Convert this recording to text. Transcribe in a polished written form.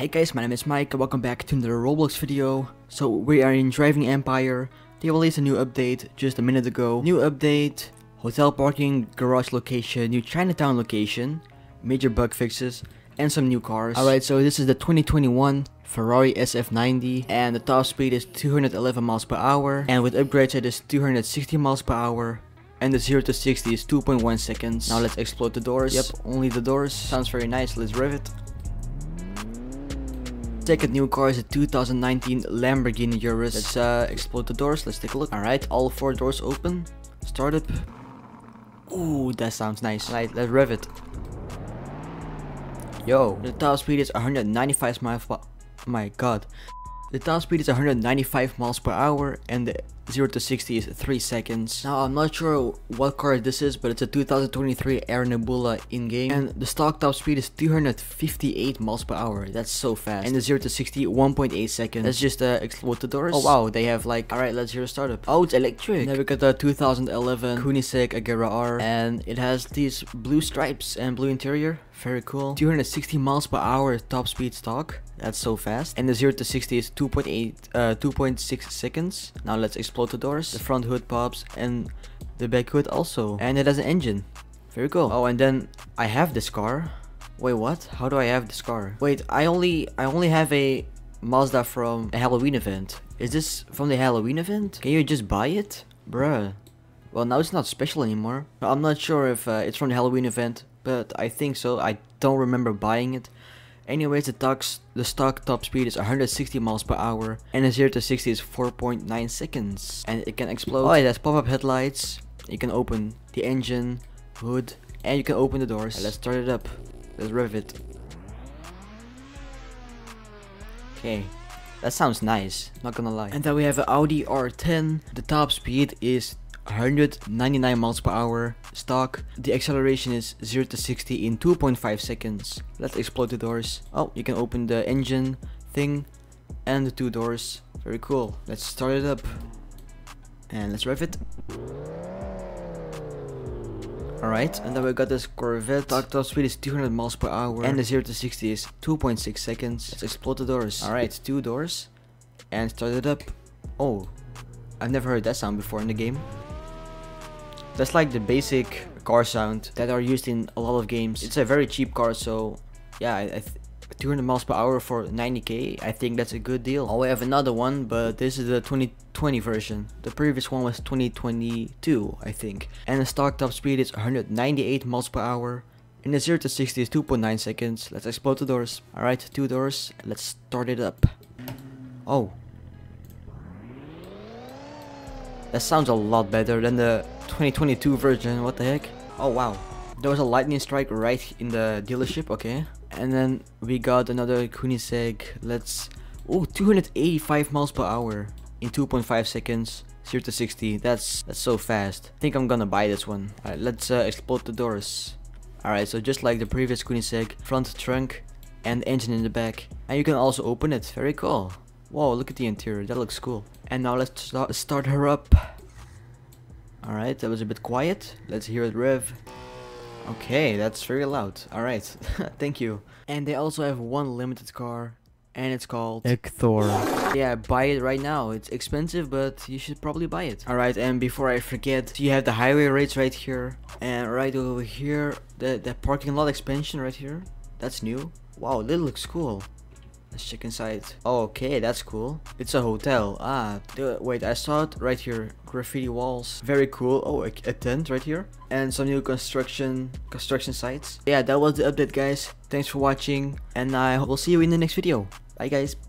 Hey guys, my name is Mike and welcome back to another Roblox video. So we are in Driving Empire. They released a new update just a minute ago. New update, hotel parking, garage location, new Chinatown location, major bug fixes, and some new cars. Alright, so this is the 2021 Ferrari SF90 and the top speed is 211 miles per hour. And with upgrades it is 260 miles per hour. And the 0 to 60 is 2.1 seconds. Now let's explode the doors. Yep, only the doors. Sounds very nice, let's rev it. Second new car is a 2019 Lamborghini Urus. Let's explode the doors, let's take a look. Alright, all four doors open. Start up. Ooh, that sounds nice. Alright, let's rev it. Yo, the top speed is 195 miles per hour. My god. The top speed is 195 miles per hour and the 0 to 60 is 3 seconds. Now I'm not sure what car this is, but it's a 2023 Air Nebula in game. And the stock top speed is 258 miles per hour. That's so fast. And the 0 to 60, 1.8 seconds. Let's just explode the doors. Oh wow, they have like, alright, let's hear a startup. Oh, it's electric. Now we got the 2011 Koenigsegg Agera R. And it has these blue stripes and blue interior. Very cool. 260 miles per hour top speed stock. That's so fast. And the 0 to 60 is 2.6 seconds. Now let's explode the doors. The front hood pops and the back hood also, and it has an engine. Very cool. Oh, and then I have this car. Wait, what? How do I have this car? Wait, I only have a Mazda from a Halloween event. Is this from the Halloween event? Can you just buy it, bruh? Well, now it's not special anymore. I'm not sure if it's from the Halloween event, but I think so. I don't remember buying it. Anyways, the stock top speed is 160 miles per hour and the 0 to 60 is 4.9 seconds. And it can explode. Oh, it has pop-up headlights. You can open the engine, hood, and you can open the doors. Right, let's start it up. Let's rev it. Okay, that sounds nice, not gonna lie. And then we have an Audi R10. The top speed is 199 miles per hour stock. The acceleration is 0 to 60 in 2.5 seconds. Let's explode the doors. Oh, you can open the engine thing and the two doors. Very cool. Let's start it up and let's rev it. Alright, and then we got this Corvette. Top speed is 200 miles per hour and the 0 to 60 is 2.6 seconds. Let's explode the doors. Alright, two doors and start it up. Oh, I've never heard that sound before in the game. That's like the basic car sound that are used in a lot of games. It's a very cheap car, so yeah, 200 miles per hour for 90k, I think that's a good deal. Oh, we have another one, but this is the 2020 version. The previous one was 2022, I think. And the stock top speed is 198 miles per hour. And the 0 to 60 is 2.9 seconds. Let's explode the doors. Alright, two doors. Let's start it up. Oh. That sounds a lot better than the 2022 version, what the heck? Oh wow. There was a lightning strike right in the dealership, okay. And then we got another Koenigsegg. Let's... Oh, 285 miles per hour in 2.5 seconds. 0 to 60, that's so fast. I think I'm gonna buy this one. Alright, let's explode the doors. Alright, so just like the previous Koenigsegg, front trunk and engine in the back. And you can also open it, very cool. Whoa, look at the interior, that looks cool. And now let's start her up. Alright, that was a bit quiet. Let's hear it rev. Okay, that's very loud. Alright, thank you. And they also have one limited car. And it's called... Ekthor. Yeah, buy it right now. It's expensive, but you should probably buy it. Alright, and before I forget, you have the highway rates right here. And right over here, the parking lot expansion right here. That's new. Wow, that looks cool. Let's check inside. Okay, that's cool. It's a hotel. Ah, wait, I saw it right here. Graffiti walls. Very cool. Oh, a tent right here. And some new construction sites. Yeah, that was the update, guys. Thanks for watching. And I will see you in the next video. Bye, guys.